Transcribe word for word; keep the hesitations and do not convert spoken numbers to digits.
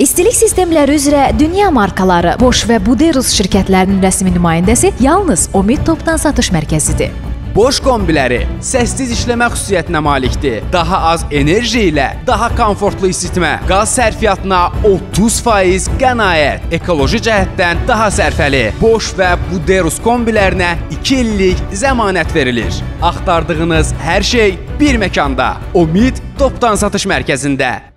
İstilik sistemləri üzrə dünya markaları Bosch və Buderus şirkətlərinin rəsmi nümayəndəsi yalnız Omid Toptan Satış Mərkəzidir. Bosch kombiləri səssiz işləmə xüsusiyyətinə malikdir. Daha az enerji ilə daha komfortlu isitmə, qaz sərfiyyatına otuz faiz qənaət, ekoloji cəhətdən daha sərfəli. Bosch və Buderus kombilərinə iki illik zəmanət verilir. Axtardığınız hər şey bir məkanda. Omid Toptan Satış Mərkəzində.